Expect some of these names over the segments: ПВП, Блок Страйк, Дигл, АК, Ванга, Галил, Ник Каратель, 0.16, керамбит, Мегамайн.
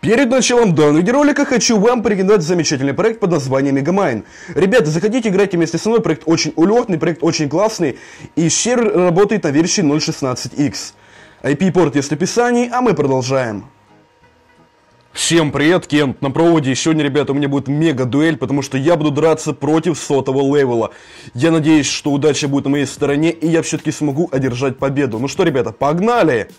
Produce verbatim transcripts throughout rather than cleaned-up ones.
Перед началом данного видеоролика хочу вам порекомендовать замечательный проект под названием Мегамайн. Ребята, заходите, играйте вместе со мной, проект очень улетный, проект очень классный, и сервер работает на версии ноль шестнадцать икс. ай пи-порт есть в описании, а мы продолжаем. Всем привет, Кент на проводе. Сегодня, ребята, у меня будет мега-дуэль, потому что я буду драться против сотого левела. Я надеюсь, что удача будет на моей стороне, и я все-таки смогу одержать победу. Ну что, ребята, погнали!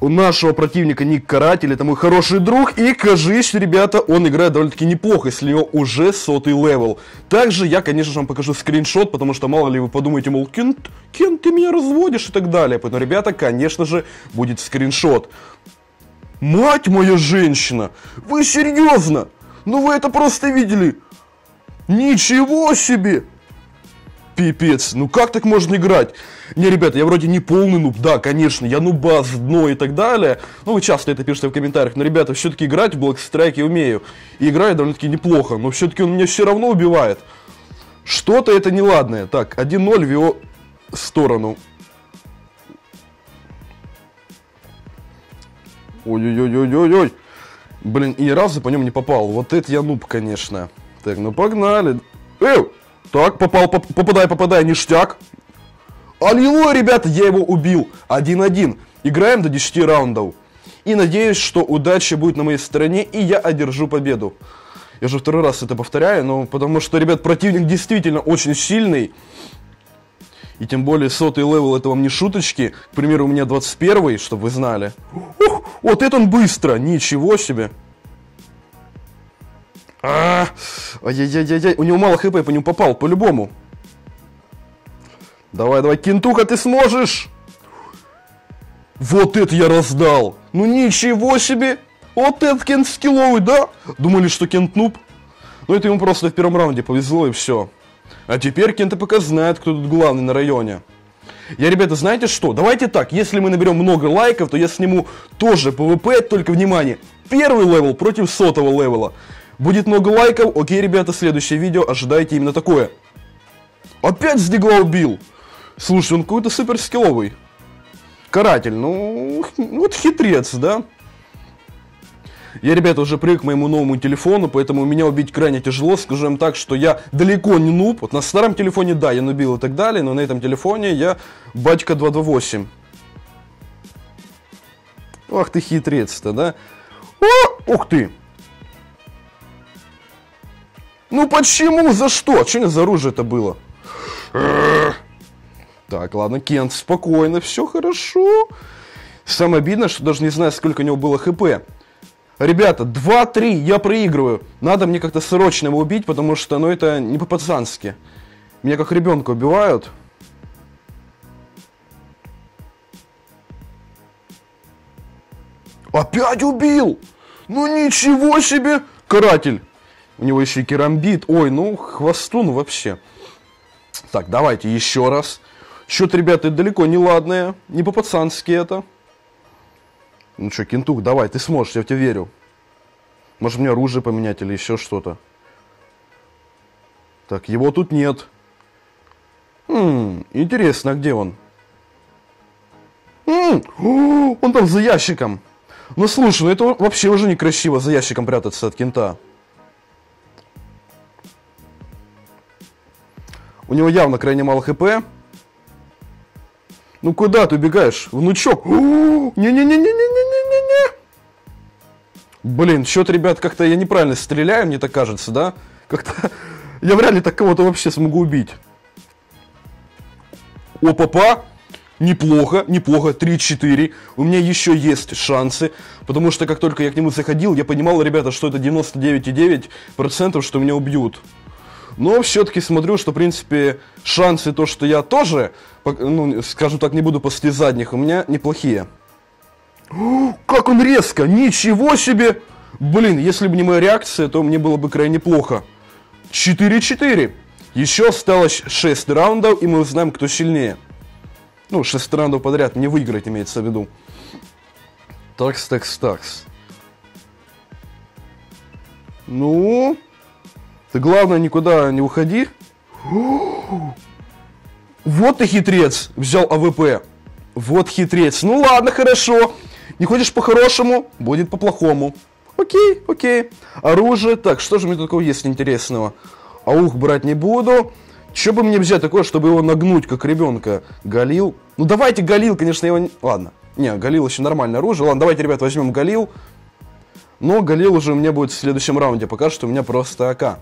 У нашего противника Ник Каратель, это мой хороший друг, и, кажись, ребята, он играет довольно-таки неплохо, если у него уже сотый левел. Также я, конечно же, вам покажу скриншот, потому что, мало ли, вы подумаете, мол, Кент, Кент, ты меня разводишь и так далее. Поэтому, ребята, конечно же, будет скриншот. Мать моя женщина! Вы серьезно? Ну вы это просто видели? Ничего себе! Пипец, ну как так можно играть? Не, ребята, я вроде не полный нуб, да, конечно, я нубас, дно и так далее. Ну, вы часто это пишете в комментариях, но, ребята, все-таки играть в блок-страйк я умею. И играю довольно-таки неплохо, но все-таки он меня все равно убивает. Что-то это неладное. Так, один ноль в его сторону. Ой-ой-ой-ой-ой-ой. Блин, и ни разу по нем не попал. Вот это я нуб, конечно. Так, ну погнали. Эй! Так, попал, поп попадай, попадай, ништяк. Аллилуйя, ребята, я его убил. один один. Играем до десяти раундов. И надеюсь, что удача будет на моей стороне, и я одержу победу. Я же второй раз это повторяю, но потому что, ребят, противник действительно очень сильный. И тем более сотый левел, это вам не шуточки. К примеру, у меня двадцать первый, чтобы вы знали. Ух, вот это он быстро, ничего себе. А, ай-яй-яй-яй, у него мало хп, я по нему попал, по-любому. Давай, давай, Кентуха, ты сможешь! Вот это я раздал! Ну ничего себе! Вот этот Кент скилловый, да? Думали, что Кент нуб. Но это ему просто в первом раунде повезло и все. А теперь Кент АПК знает, кто тут главный на районе. Я, ребята, знаете что? Давайте так, если мы наберем много лайков, то я сниму тоже пэ вэ пэ, только, внимание, первый левел против сотого левела. Будет много лайков, окей, ребята, следующее видео, ожидайте именно такое. Опять с Дигла убил. Слушай, он какой-то супер скилловый. Каратель, ну, вот хитрец, да? Я, ребята, уже привык к моему новому телефону, поэтому меня убить крайне тяжело. Скажу вам так, что я далеко не нуб. Вот на старом телефоне, да, я нубил и так далее, но на этом телефоне я батька два два восемь. Ах ты хитрец-то, да? О, ух ты! Ну почему? За что? Что это за оружие это было? Так, ладно, Кент, спокойно, все хорошо. Самое обидное, что даже не знаю, сколько у него было хп. Ребята, два три, я проигрываю. Надо мне как-то срочно его убить, потому что, ну, это не по-пацански. Меня как ребенка убивают. Опять убил! Ну ничего себе! Каратель! У него еще и керамбит. Ой, ну, хвостун вообще. Так, давайте еще раз. Счет, ребята, далеко не ладное. Не по-пацански это. Ну что, Кентух, давай, ты сможешь, я в тебя верю. Может, мне оружие поменять или еще что-то. Так, его тут нет. Хм, интересно, а где он? М-м, о, он там за ящиком. Ну, слушай, ну это вообще уже некрасиво за ящиком прятаться от Кента. У него явно крайне мало хп. Ну куда ты убегаешь, внучок? Не-не-не-не-не-не-не-не-не. Блин, счет, ребят, как-то я неправильно стреляю, мне так кажется, да? Как-то я вряд ли так кого-то вообще смогу убить. Опа-па. Неплохо, неплохо, три четыре. У меня еще есть шансы, потому что как только я к нему заходил, я понимал, ребята, что это девяносто девять и девять десятых процента, что меня убьют. Но все-таки смотрю, что, в принципе, шансы, то, что я тоже, ну, скажем так, не буду после задних, у меня неплохие. О, как он резко! Ничего себе! Блин, если бы не моя реакция, то мне было бы крайне плохо. четыре четыре. Еще осталось шесть раундов, и мы узнаем, кто сильнее. Ну, шесть раундов подряд не выиграть, имеется в виду. Такс, такс, такс. Ну... Ты, главное, никуда не уходи. Вот ты хитрец. Взял а вэ пэ. Вот хитрец. Ну ладно, хорошо. Не хочешь по-хорошему, будет по-плохому. Окей, окей. Оружие. Так, что же мне такого есть интересного? Аух брать не буду. Че бы мне взять такое, чтобы его нагнуть, как ребенка? Галил. Ну давайте Галил, конечно, его... Ладно. Не, Галил еще нормальное оружие. Ладно, давайте, ребят, возьмем Галил. Но Галил уже у меня будет в следующем раунде. Пока что у меня просто АК.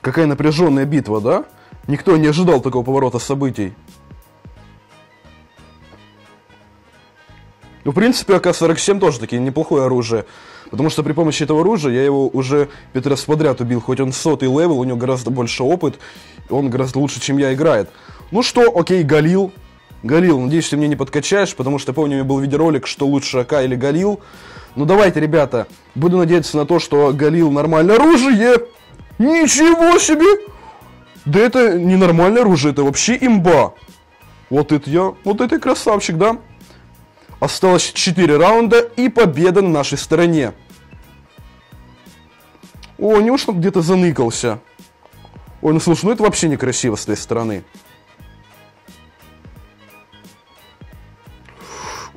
Какая напряженная битва, да? Никто не ожидал такого поворота событий. В принципе, А К сорок семь тоже таки неплохое оружие. Потому что при помощи этого оружия я его уже пять раз подряд убил. Хоть он сотый левел, у него гораздо больше опыт. Он гораздо лучше, чем я, играет. Ну что, окей, Галил. Галил, надеюсь, ты мне не подкачаешь, потому что, помню, у меня был видеоролик, что лучше АК или Галил. Ну давайте, ребята, буду надеяться на то, что Галил нормальное оружие. Ничего себе! Да это не нормальное оружие, это вообще имба. Вот это я, вот это красавчик, да? Осталось четыре раунда и победа на нашей стороне. О, неужто он где-то заныкался? Ой, ну слушай, ну это вообще некрасиво с той стороны.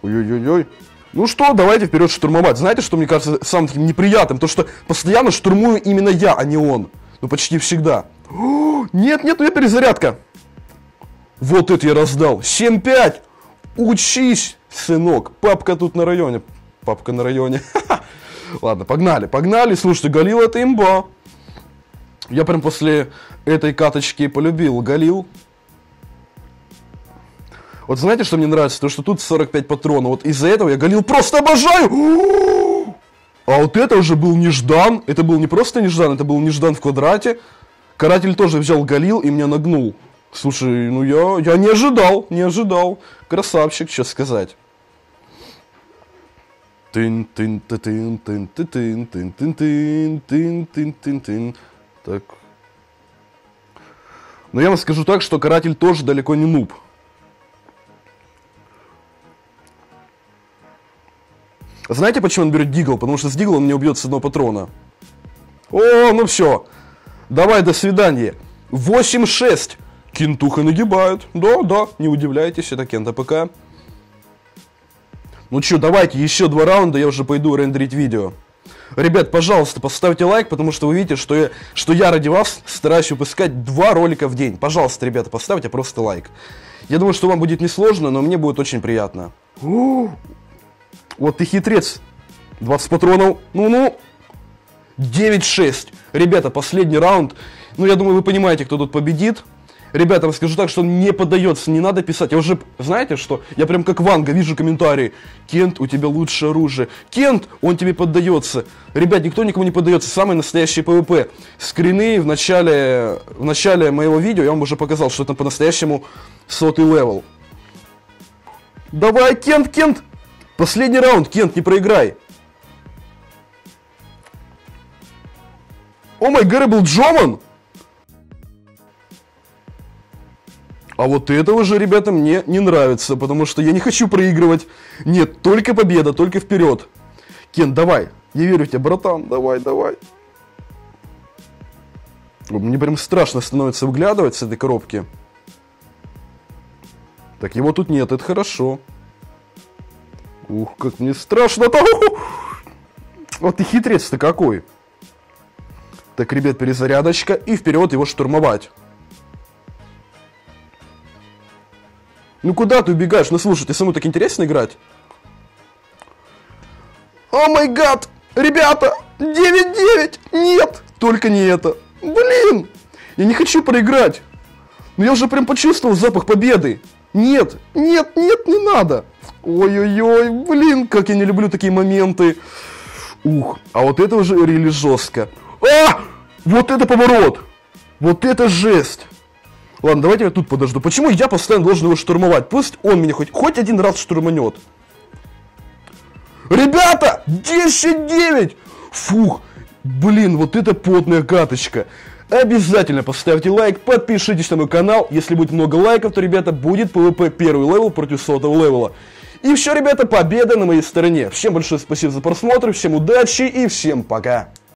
Ой-ой-ой. Ну что, давайте вперед штурмовать. Знаете, что мне кажется самым таким неприятным? То, что постоянно штурмую именно я, а не он. Ну почти всегда. Нет-нет, у меня перезарядка. Вот это я раздал. семь пять. Учись, сынок. Папка тут на районе. Папка на районе. Ладно, погнали, погнали. Слушайте, Галил это имба. Я прям после этой каточки полюбил Галил. Вот знаете, что мне нравится? То, что тут сорок пять патронов. Вот из-за этого я Галил просто обожаю. А вот это уже был неждан. Это был не просто неждан, это был неждан в квадрате. Каратель тоже взял Галил и меня нагнул. Слушай, ну я, я не ожидал, не ожидал. Красавчик, что сказать. Так. Но я вам скажу так, что Каратель тоже далеко не нуб. Знаете, почему он берет Дигл? Потому что с Дигл он меня убьет с одного патрона. О, ну все. Давай, до свидания. восемь шесть. Кентуха нагибает. Да, да, не удивляйтесь, это Кента ПК. Ну что, давайте еще два раунда, я уже пойду рендерить видео. Ребят, пожалуйста, поставьте лайк, потому что вы видите, что я, что я ради вас стараюсь выпускать два ролика в день. Пожалуйста, ребята, поставьте просто лайк. Я думаю, что вам будет несложно, но мне будет очень приятно. Вот ты хитрец. двадцать патронов. Ну-ну. девять шесть. Ребята, последний раунд. Ну, я думаю, вы понимаете, кто тут победит. Ребята, вам скажу так, что он не поддается. Не надо писать. Я уже, знаете что? Я прям как Ванга вижу комментарии. Кент, у тебя лучшее оружие. Кент, он тебе поддается. Ребят, никто никому не поддается. Самый настоящий ПВП. Скрины в начале, в начале моего видео я вам уже показал, что это по-настоящему сотый левел. Давай, Кент, Кент. Последний раунд, Кент, не проиграй. О май гад, был Джоман. А вот это уже, ребята, мне не нравится, потому что я не хочу проигрывать. Нет, только победа, только вперед. Кент, давай, я верю в тебя, братан, давай, давай. Мне прям страшно становится выглядывать с этой коробки. Так, его тут нет, это хорошо. Ух, как мне страшно-то! Вот ты хитрец-то какой! Так, ребят, перезарядочка, и вперед его штурмовать. Ну куда ты убегаешь? Ну слушай, ты самому так интересно играть? О май гад! Ребята! девять девять! Нет! Только не это! Блин! Я не хочу проиграть! Но я уже прям почувствовал запах победы! Нет! Нет, нет, не надо! Ой-ой-ой, блин, как я не люблю такие моменты. Ух, а вот это уже рели жестко. А! Вот это поворот! Вот это жесть! Ладно, давайте я тут подожду. Почему я постоянно должен его штурмовать? Пусть он меня хоть, хоть один раз штурманет. Ребята! десять девять! Фух, блин, вот это потная каточка. Обязательно поставьте лайк, подпишитесь на мой канал. Если будет много лайков, то, ребята, будет ПВП первый левел против сотого левела. И все, ребята, победа на моей стороне. Всем большое спасибо за просмотр, всем удачи и всем пока.